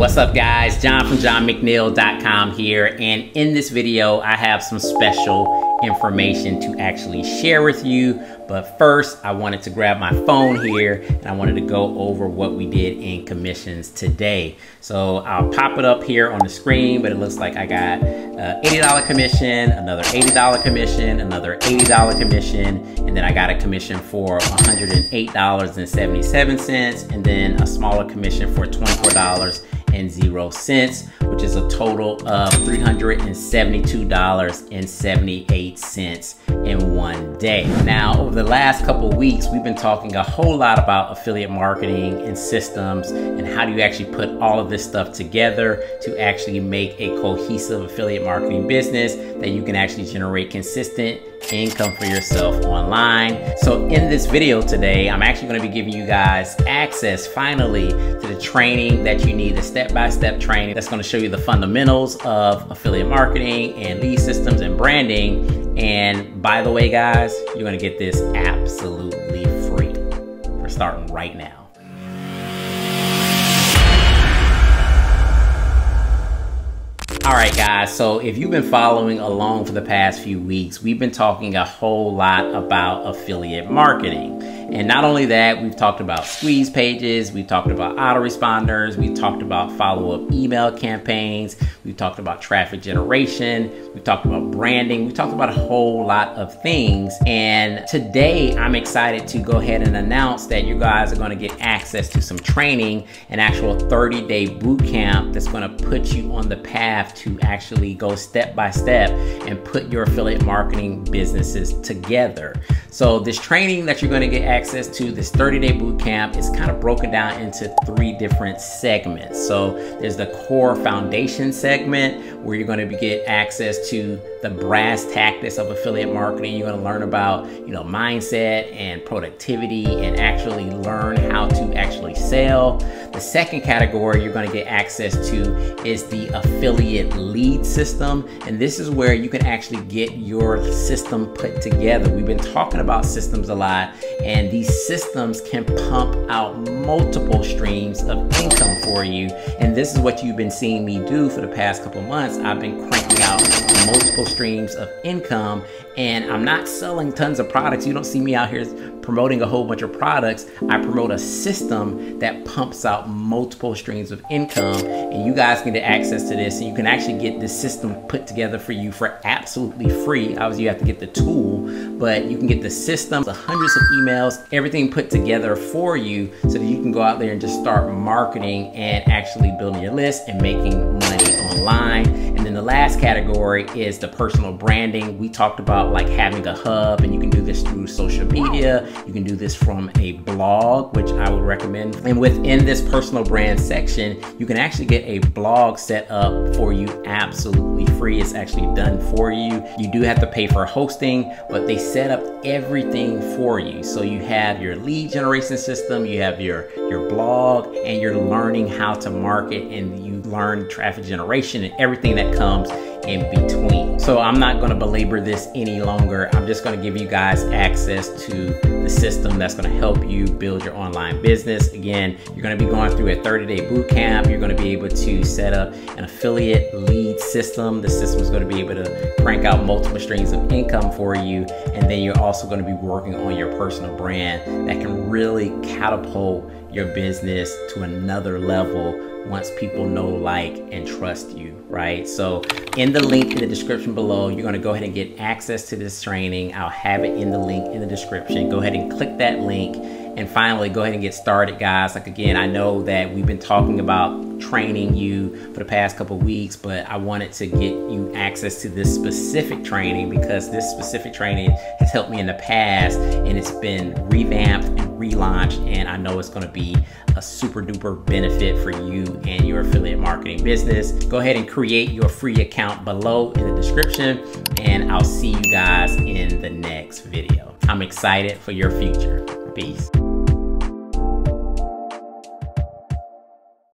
What's up guys, John from johnmcneil.com here, and in this video I have some special information to actually share with you. But first I wanted to grab my phone here and I wanted to go over what we did in commissions today. So I'll pop it up here on the screen, but it looks like I got $80 commission, another $80 commission, another $80 commission, and then I got a commission for $108.77, and then a smaller commission for $24.00, which is a total of $372.78 in one day. Now, over the last couple weeks, we've been talking a whole lot about affiliate marketing and systems and how do you actually put all of this stuff together to actually make a cohesive affiliate marketing business that you can actually generate consistent income for yourself online. So in this video today, I'm actually going to be giving you guys access finally to the training that you need, the step-by-step training that's going to show you the fundamentals of affiliate marketing and lead systems and branding. And by the way guys, you're going to get this absolutely free. We're starting right now. All right guys, so if you've been following along for the past few weeks, we've been talking a whole lot about affiliate marketing. And not only that, we've talked about squeeze pages, we've talked about autoresponders, we've talked about follow-up email campaigns, we've talked about traffic generation, we've talked about branding, we've talked about a whole lot of things. And today I'm excited to go ahead and announce that you guys are going to get access to some training, an actual 30-day boot camp that's going to put you on the path to actually go step by step and put your affiliate marketing businesses together. So this training that you're going to get access to, this 30-day boot camp, is kind of broken down into three different segments. So there's the core foundation segment where you're going to get access to the brass tactics of affiliate marketing. You're going to learn about, you know, mindset and productivity and actually learn how to actually sell. The second category you're going to get access to is the affiliate lead system, and this is where you can actually get your system put together. We've been talking about systems a lot, and these systems can pump out multiple streams of income for you, and this is what you've been seeing me do for the past couple months. I've been cranking out multiple streams of income, and I'm not selling tons of products. You don't see me out here promoting a whole bunch of products. I promote a system that pumps out multiple streams of income, and you guys can get access to this, and you can actually get this system put together for you for absolutely free. Obviously you have to get the tool, but you can get the system, the hundreds of emails, everything put together for you so that you can go out there and just start marketing and actually building your list and making money online. And then the last category is the personal branding. We talked about like having a hub, and you can do this through social media. You can do this from a blog, which I would recommend. And within this personal brand section, you can actually get a blog set up for you absolutely free. It's actually done for you. You do have to pay for hosting, but they set up everything for you. So you have your lead generation system, you have your blog, and you're learning how to market, and you learn traffic generation and everything that comes in between. So I'm not gonna belabor this any longer. I'm just gonna give you guys access to the system that's gonna help you build your online business. Again, you're gonna be going through a 30-day boot camp. You're gonna be able to set up an affiliate lead system. The system is gonna be able to crank out multiple streams of income for you. And then you're also gonna be working on your personal brand that can really catapult your business to another level once people know, like, and trust you, right? So in the link in the description below, you're gonna go ahead and get access to this training. I'll have it in the link in the description. Go ahead and click that link. And finally, go ahead and get started, guys. Like, again, I know that we've been talking about training you for the past couple weeks, but I wanted to get you access to this specific training because this specific training has helped me in the past, and it's been revamped and relaunched, and I know it's going to be a super duper benefit for you and your affiliate marketing business. Go ahead and create your free account below in the description, and I'll see you guys in the next video. I'm excited for your future. Peace.